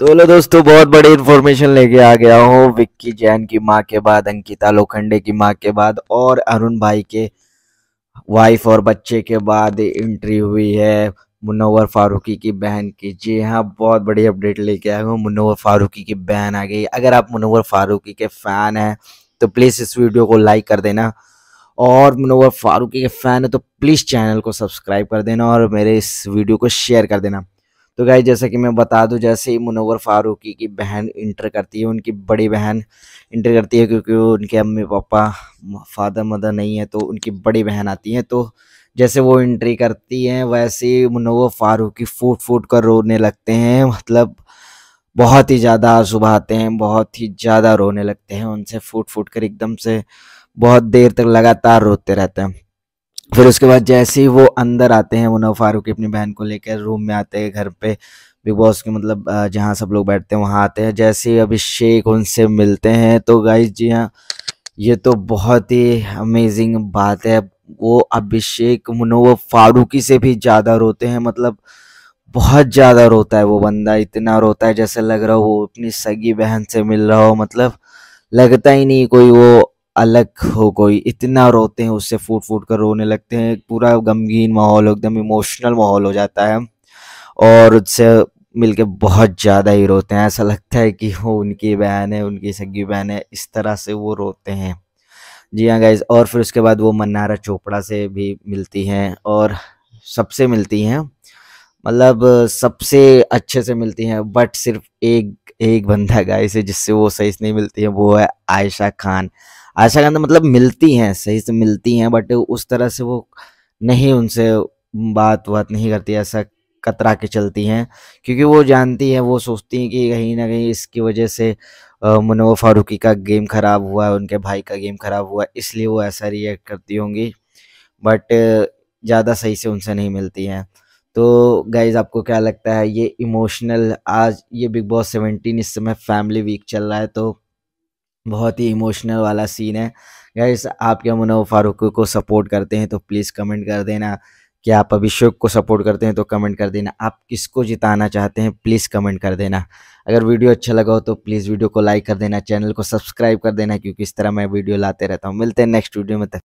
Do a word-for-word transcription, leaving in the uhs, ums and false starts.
तो हेलो दोस्तों, बहुत बड़ी इन्फॉर्मेशन लेके आ गया हूँ। विक्की जैन की माँ के बाद, अंकिता लोखंडे की माँ के बाद और अरुण भाई के वाइफ और बच्चे के बाद एंट्री हुई है मुनव्वर फारूकी की बहन की। जी हाँ, बहुत बड़ी अपडेट लेके आए हूँ। मुनव्वर फारूकी की बहन आ गई। अगर आप मुनव्वर फारूकी के फ़ैन हैं तो प्लीज़ इस वीडियो को लाइक कर देना, और मुनव्वर फारूकी के फ़ैन हैं तो प्लीज़ चैनल को सब्सक्राइब कर देना और मेरे इस वीडियो को शेयर कर देना। तो गाइस, जैसा कि मैं बता दूं, जैसे ही मुनव्वर फारूकी की बहन इंटर करती है, उनकी बड़ी बहन इंटर करती है, क्योंकि उनके अम्मी पापा फादर मदर नहीं है, तो उनकी बड़ी बहन आती है। तो जैसे वो एंट्री करती हैं, वैसे ही मुनव्वर फारूकी फूट फूट कर रोने लगते हैं। मतलब बहुत ही ज़्यादा आंसू बहाते हैं, बहुत ही ज़्यादा रोने लगते हैं। उनसे फूट फूट कर एकदम से बहुत देर तक लगातार रोते रहते हैं। फिर उसके बाद जैसे ही वो अंदर आते हैं, मुनव्वर फारूकी अपनी बहन को लेकर रूम में आते हैं, घर पे बिग बॉस के मतलब जहाँ सब लोग बैठते हैं वहाँ आते हैं। जैसे ही अभिषेक उनसे मिलते हैं, तो गाइस जी हाँ, ये तो बहुत ही अमेजिंग बात है। वो अभिषेक मुनव्वर फारूकी से भी ज़्यादा रोते हैं। मतलब बहुत ज़्यादा रोता है वो बंदा, इतना रोता है जैसे लग रहा हो वो अपनी सगी बहन से मिल रहा हो। मतलब लगता ही नहीं कोई वो अलग हो, कोई इतना रोते हैं, उससे फूट फूट कर रोने लगते हैं। पूरा गमगीन माहौल, एकदम इमोशनल माहौल हो जाता है, और उससे मिलके बहुत ज़्यादा ही रोते हैं। ऐसा लगता है कि वो उनकी बहन है, उनकी सगी बहन है, इस तरह से वो रोते हैं। जी हाँ गाइज, और फिर उसके बाद वो मन्नारा चोपड़ा से भी मिलती हैं और सबसे मिलती हैं, मतलब सबसे अच्छे से मिलती हैं। बट सिर्फ एक एक बंदा गाइज है जिससे वो सही से नहीं मिलती है, वो है आयशा खान। आयशा खान तो मतलब मिलती हैं, सही से मिलती हैं, बट उस तरह से वो नहीं, उनसे बात बात नहीं करती, ऐसा कतरा के चलती हैं। क्योंकि वो जानती हैं, वो सोचती हैं कि कहीं ना कहीं इसकी वजह से मुनव्वर फारूकी का गेम ख़राब हुआ है, उनके भाई का गेम ख़राब हुआ, इसलिए वो ऐसा रिएक्ट करती होंगी। बट ज़्यादा सही से उनसे नहीं मिलती हैं। तो गाइज़, आपको क्या लगता है ये इमोशनल, आज ये बिग बॉस सेवेंटीन इस समय फैमिली वीक चल रहा है, तो बहुत ही इमोशनल वाला सीन है गाइस। आप क्या मुनव्वर फारूकी को सपोर्ट करते हैं तो प्लीज़ कमेंट कर देना। क्या आप अभिषेक को सपोर्ट करते हैं तो कमेंट कर देना। आप किसको जिताना चाहते हैं प्लीज़ कमेंट कर देना। अगर वीडियो अच्छा लगा हो तो प्लीज़ वीडियो को लाइक कर देना, चैनल को सब्सक्राइब कर देना, क्योंकि इस तरह मैं वीडियो लाते रहता हूँ। मिलते हैं नेक्स्ट वीडियो में।